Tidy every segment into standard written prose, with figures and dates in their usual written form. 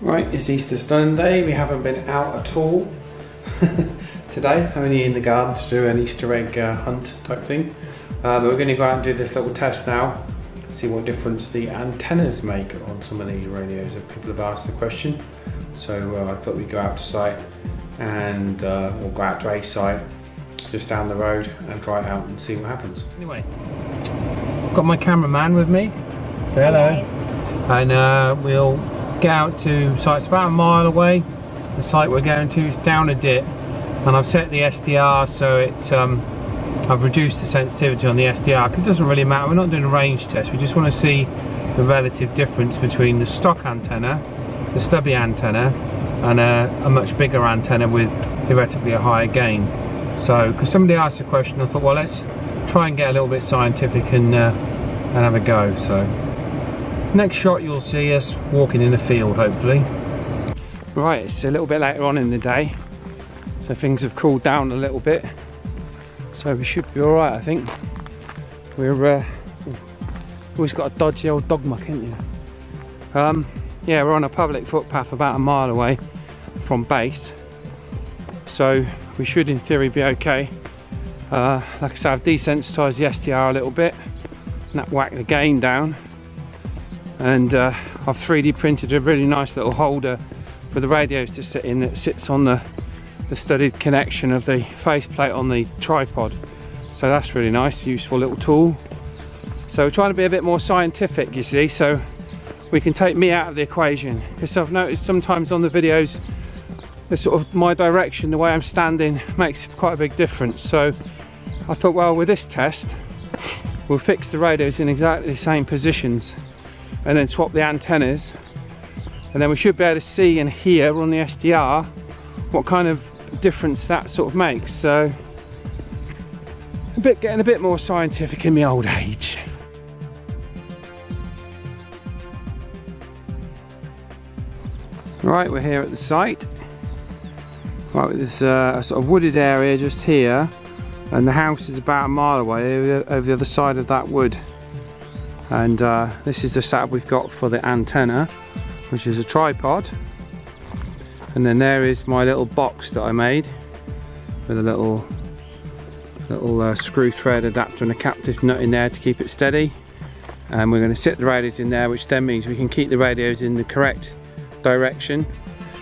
Right, it's Easter Sunday. We haven't been out at all today. I'm only in the garden to do an Easter egg hunt type thing. But we're going to go out and do this little test now. See what difference the antennas make on some of these radios. If people have asked the question. So I thought we'd go out to site and we'll go out to a site just down the road and try it out and see what happens. Anyway, I've got my cameraman with me. Say hello. And we'll get out to site. It's about a mile away. The site we're going to is down a dip, and I've set the SDR so it I've reduced the sensitivity on the SDR because it doesn't really matter. We're not doing a range test. We just want to see the relative difference between the stock antenna, the stubby antenna, and a much bigger antenna with theoretically a higher gain. So, because somebody asked the question, I thought, well, let's try and get a little bit scientific and have a go. So, next shot you'll see us walking in a field, hopefully. Right, it's a little bit later on in the day, so things have cooled down a little bit. So we should be all right, I think. We're always got a dodgy old dog muck, ain't you? Yeah, we're on a public footpath about a mile away from base, so we should in theory be okay. Like I said, I've desensitised the SDR a little bit, and that whacked the gain down, and I've 3D printed a really nice little holder for the radios to sit in that sits on the studded connection of the faceplate on the tripod. So that's really nice, useful little tool. So we're trying to be a bit more scientific, you see, so we can take me out of the equation, because I've noticed sometimes on the videos the sort of my direction, the way I'm standing, makes quite a big difference. So I thought, well, with this test we'll fix the radios in exactly the same positions and then swap the antennas, and then we should be able to see and hear on the SDR what kind of difference that sort of makes. So getting a bit more scientific in my old age. Right, we're here at the site. Right, there's a sort of wooded area just here, and the house is about a mile away over the other side of that wood. And this is the setup we've got for the antenna, which is a tripod. And then there is my little box that I made with a little screw thread adapter and a captive nut in there to keep it steady. And we're going to sit the radios in there, which then means we can keep the radios in the correct direction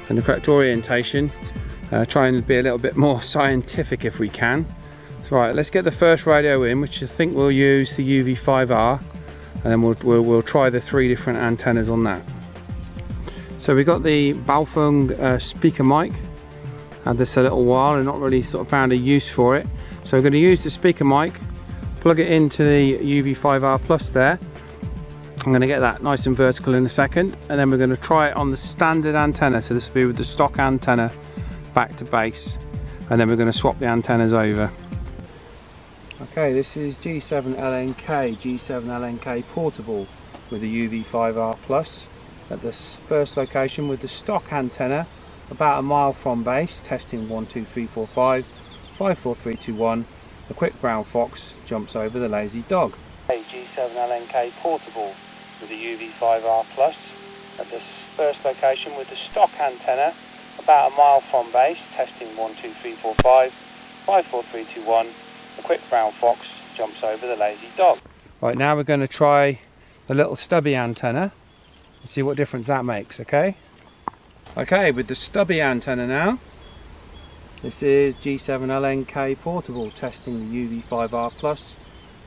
and the correct orientation. Try and be a little bit more scientific if we can. So, right, let's get the first radio in, which I think we'll use the UV5R, and then we'll try the three different antennas on that. So we got the Baofeng Speaker Mic. Had this a little while and not really sort of found a use for it. So we're going to use the speaker mic, plug it into the UV5R Plus there. I'm going to get that nice and vertical in a second, and then we're going to try it on the standard antenna. So this will be with the stock antenna back to base, and then we're going to swap the antennas over. Okay, this is G7LNK portable with the UV5R Plus. At this first location with the stock antenna about a mile from base, testing 1, 2, 3, 4, 5, 5, 4, 3, 2, 1. The quick brown fox jumps over the lazy dog. G7LNK portable with the UV5R Plus. At this first location with the stock antenna about a mile from base, testing 1, 2, 3, 4, 5, 5, 4, 3, 2, 1. The quick brown fox jumps over the lazy dog. Right, now we're going to try the little stubby antenna. See what difference that makes. Okay, with the stubby antenna now. This is G7LNK portable, testing the UV5R Plus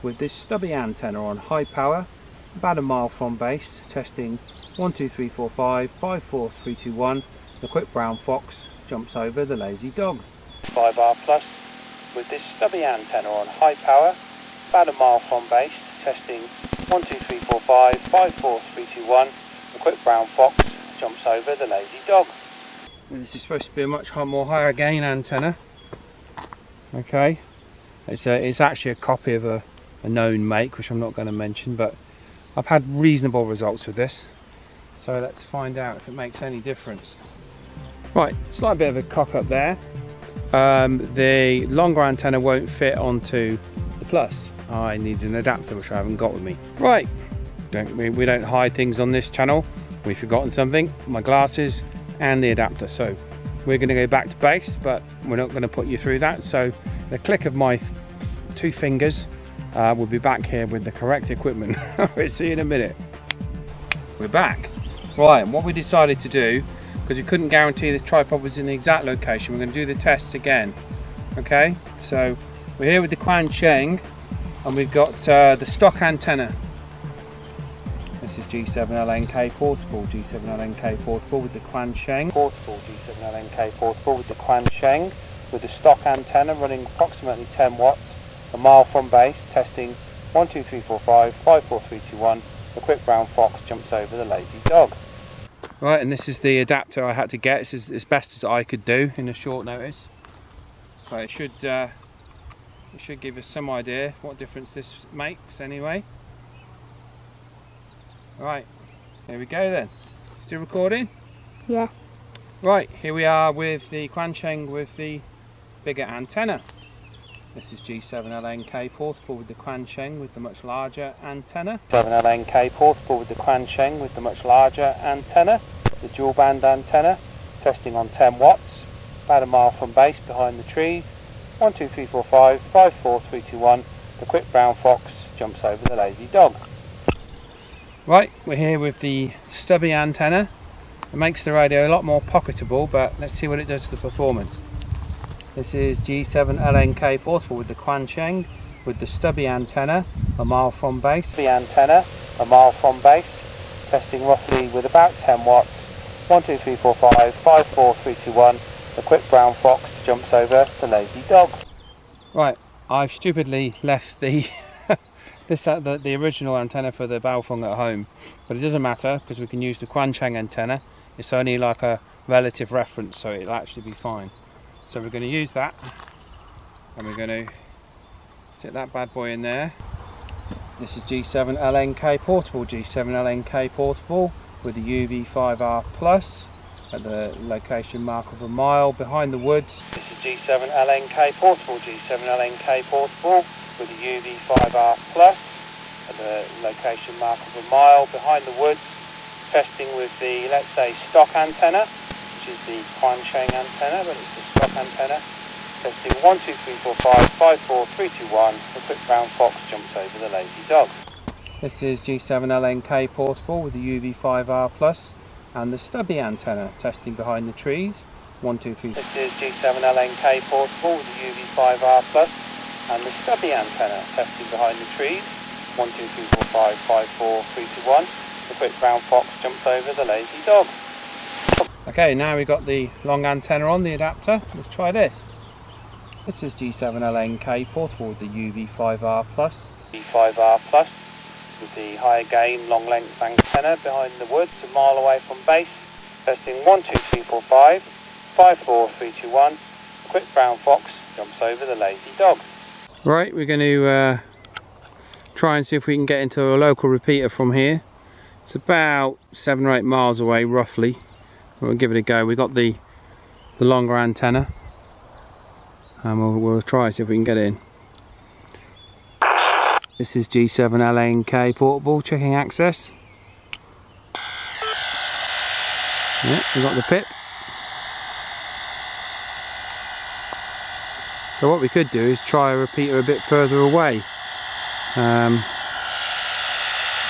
with this stubby antenna on high power about a mile from base, testing 1, 2, 3, 4, 5, 5, 4, 3, 2, 1. The quick brown fox jumps over the lazy dog. 5R Plus with this stubby antenna on high power about a mile from base, testing 1, 2, 3, 4, 5, 5, 4, 3, 2, 1. The quick brown fox jumps over the lazy dog. This is supposed to be a much more higher gain antenna. Okay, it's actually a copy of a known make, which I'm not going to mention, but I've had reasonable results with this. So let's find out if it makes any difference. Right, slight bit of a cock up there. The longer antenna won't fit onto the Plus. I need an adapter, which I haven't got with me. Right. We don't hide things on this channel. We've forgotten something, my glasses and the adapter. So we're going to go back to base, but we're not going to put you through that. So the click of my two fingers, we'll be back here with the correct equipment. We'll see you in a minute. We're back. Right, and what we decided to do, because we couldn't guarantee this tripod was in the exact location, we're going to do the tests again. Okay, so we're here with the Quansheng, and we've got the stock antenna. This is G7LNK portable, G7LNK portable with the Quansheng. Portable G7LNK portable with the Quansheng, with the stock antenna running approximately 10 watts, a mile from base, testing 1, 2, 3, 4, 5, 5, 4, 3, 2, 1. A quick brown fox jumps over the lazy dog. Right, and this is the adapter I had to get. This is as best as I could do in a short notice. So it should give us some idea what difference this makes anyway. Right, here we go then. Still recording? Yeah. Right, here we are with the Quansheng with the bigger antenna. This is G7LNK portable with the Quansheng with the much larger antenna. G7LNK portable with the Quansheng with the much larger antenna. The dual band antenna, testing on 10 watts, about a mile from base behind the trees. 1, 2, 3, 4, 5, 5, 4, 3, 2, 1. The quick brown fox jumps over the lazy dog. Right, we're here with the stubby antenna. It makes the radio a lot more pocketable, but let's see what it does to the performance. This is G7LNK portable with the Quansheng with the stubby antenna, a mile from base. The antenna, a mile from base, testing roughly with about 10 watts. 1, 2, 3, 4, 5, 5, 4, 3, 2, 1. The quick brown fox jumps over the lazy dog. Right, I've stupidly left the the original antenna for the Baofeng at home, but it doesn't matter because we can use the Quansheng antenna. It's only like a relative reference, so it'll actually be fine. So we're going to use that, and we're going to sit that bad boy in there. This is G7LNK portable, G7LNK portable with the UV5R Plus at the location mark of a mile behind the woods. This is G7LNK portable, G7LNK portable with the UV5R Plus at the location mark of a mile behind the woods, testing with the, let's say, stock antenna, which is the Quansheng antenna, but it's the stock antenna. Testing 1, 2, 3, 4, 5, 5, 4, 3, 2, 1. The quick brown fox jumps over the lazy dog. This is G7LNK portable with the UV5R Plus and the stubby antenna, testing behind the trees. 1, 2, 3. This is G7LNK portable with the UV5R Plus and the stubby antenna, testing behind the trees. 1, 2, 3, 4, 5, 5, 4, 3, 2, 1. The quick brown fox jumps over the lazy dog. Okay, now we've got the long antenna on the adapter. Let's try this. This is G7LNK portable with the UV5R Plus. UV5R Plus with the higher gain long length antenna behind the woods, a mile away from base. Testing 1, 2, 3, 4, 5, 5, 4, 3, 2, 1. A quick brown fox jumps over the lazy dog. Right, we're going to try and see if we can get into a local repeater from here. It's about 7 or 8 miles away, roughly. We'll give it a go. We've got the longer antenna, and we'll try see if we can get in. This is G7LNK portable, checking access. Yeah, we've got the pip. So what we could do is try a repeater a bit further away. There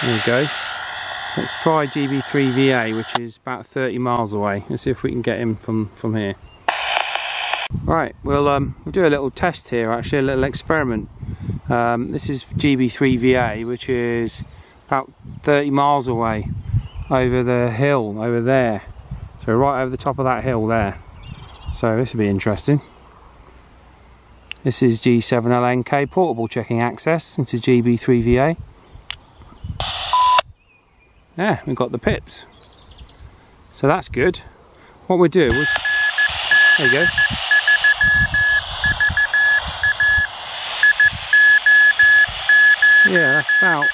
we go. Let's try GB3VA, which is about 30 miles away. Let's see if we can get him from here. Right, we'll do a little test here, actually, a little experiment. This is GB3VA, which is about 30 miles away over the hill, over there. So right over the top of that hill there. So this will be interesting. This is G7LNK portable, checking access into GB3VA. Yeah, we've got the pips, so that's good. What we do is, there you go. Yeah, that's about.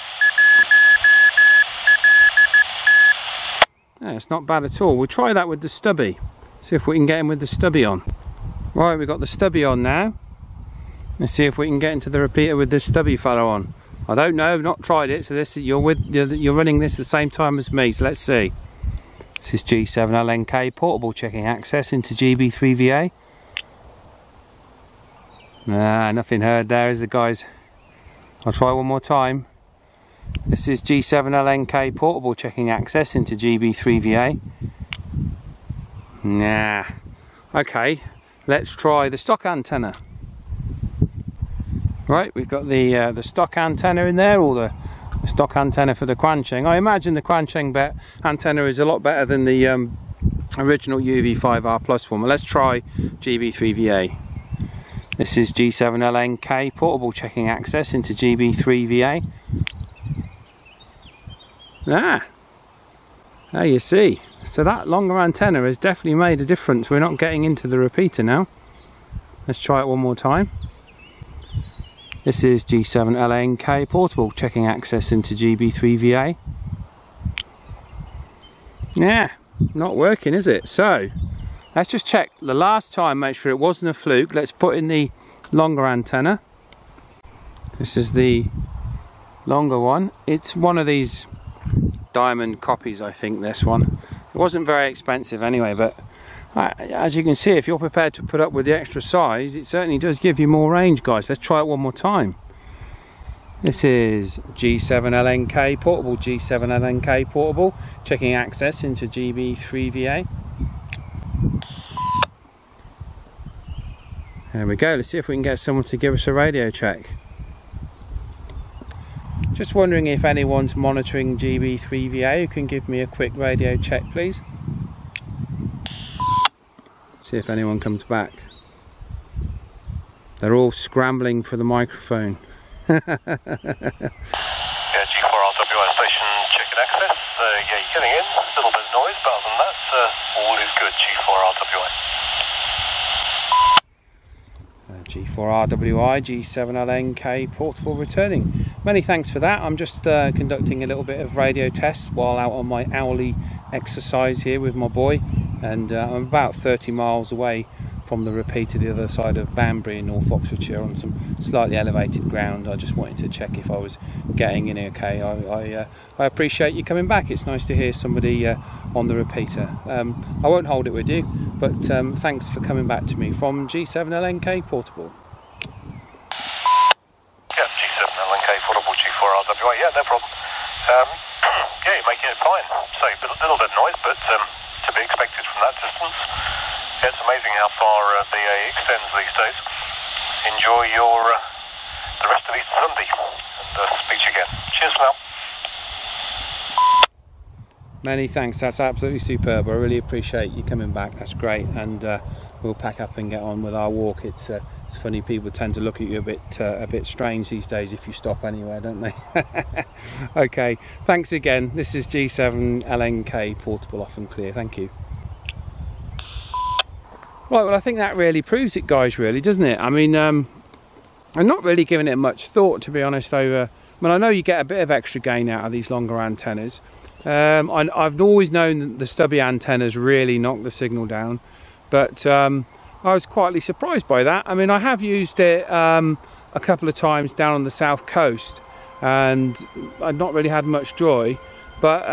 Yeah, it's not bad at all. We'll try that with the stubby. See if we can get him with the stubby on. Right, we've got the stubby on now. Let's see if we can get into the repeater with this stubby fellow on. I don't know, I've not tried it, so this is, you're running this at the same time as me, so let's see. This is G7LNK portable checking access into GB3VA. Nah, nothing heard there, is it, guys? I'll try one more time. This is G7LNK portable checking access into GB3VA. Nah. Okay, let's try the stock antenna. Right, we've got the stock antenna in there, or the stock antenna for the Quansheng. I imagine the Quansheng antenna is a lot better than the original UV5R Plus one. But let's try GB3VA. This is G7LNK portable checking access into GB3VA. Ah, there you see. So that longer antenna has definitely made a difference. We're not getting into the repeater now. Let's try it one more time. This is G7LNK portable checking access into GB3VA. Yeah, not working, is it? So let's just check the last time, make sure it wasn't a fluke. Let's put in the longer antenna. This is the longer one. It's one of these diamond copies, I think, this one. It wasn't very expensive anyway, but as you can see, if you're prepared to put up with the extra size, it certainly does give you more range, guys. Let's try it one more time. This is G7LNK portable, G7LNK portable, checking access into GB3VA. There we go, let's see if we can get someone to give us a radio check. Just wondering if anyone's monitoring GB3VA who can give me a quick radio check, please. See if anyone comes back. They're all scrambling for the microphone. Yeah, G4RWI station, checking access. Yeah, you're getting in, a little bit of noise, but other than that, all is good, G4RWI. G4RWI, G7LNK portable returning. Many thanks for that. I'm just conducting a little bit of radio tests while out on my hourly exercise here with my boy, and I'm about 30 miles away from the repeater, the other side of Banbury in North Oxfordshire, on some slightly elevated ground. I just wanted to check if I was getting in okay. I appreciate you coming back. It's nice to hear somebody on the repeater. I won't hold it with you, but thanks for coming back to me from G7LNK portable. Yeah, G7LNK portable, G4RWI. Yeah, no problem. Yeah, you're making it fine. So a little bit of noise, but to be expected from that distance. It's amazing how far BA extends these days. Enjoy your the rest of Easter Sunday, and speak to you again. Cheers for now. Many thanks, that's absolutely superb. I really appreciate you coming back, that's great. And we'll pack up and get on with our walk. It's funny, people tend to look at you a bit strange these days if you stop anywhere, don't they? Okay, thanks again. This is G7LNK portable, off and clear. Thank you. Right, well, I think that really proves it, guys, really, doesn't it? I mean, I'm not really giving it much thought, to be honest, over... I mean, I know you get a bit of extra gain out of these longer antennas. I've always known that the stubby antennas really knock the signal down, but I was quietly surprised by that. I mean, I have used it a couple of times down on the south coast, and I've not really had much joy. But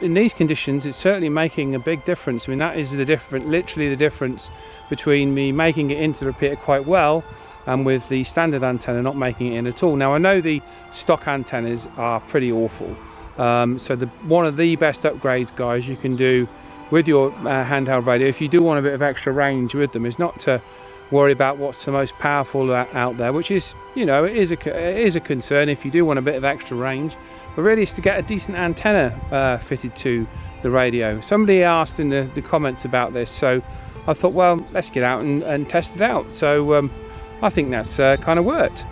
in these conditions, it's certainly making a big difference. I mean, that is the difference, literally the difference between me making it into the repeater quite well and with the standard antenna not making it in at all. Now, I know the stock antennas are pretty awful. So one of the best upgrades, guys, you can do with your handheld radio, if you do want a bit of extra range with them, is not to worry about what's the most powerful out there, which is, you know, it is a concern if you do want a bit of extra range. But really, it's to get a decent antenna fitted to the radio. Somebody asked in the comments about this, so I thought, well, let's get out and test it out. So I think that's kind of worked.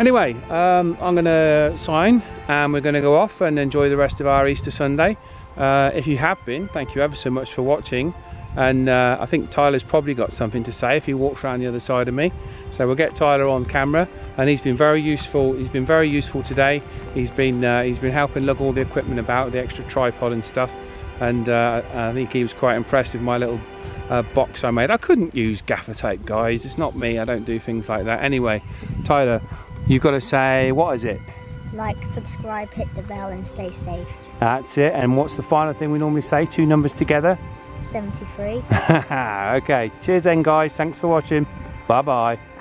Anyway, I'm going to sign, and we're going to go off and enjoy the rest of our Easter Sunday. If you have been, thank you ever so much for watching. And I think Tyler's probably got something to say if he walks around the other side of me. So we'll get Tyler on camera, and he's been very useful. He's been very useful today. He's been helping lug all the equipment about, the extra tripod and stuff. And I think he was quite impressed with my little box I made. I couldn't use gaffer tape, guys. It's not me. I don't do things like that. Anyway, Tyler, you've got to say, what is it? Like, subscribe, hit the bell, and stay safe. That's it. And what's the final thing we normally say? Two numbers together? 73. Okay. Cheers then, guys. Thanks for watching. Bye-bye.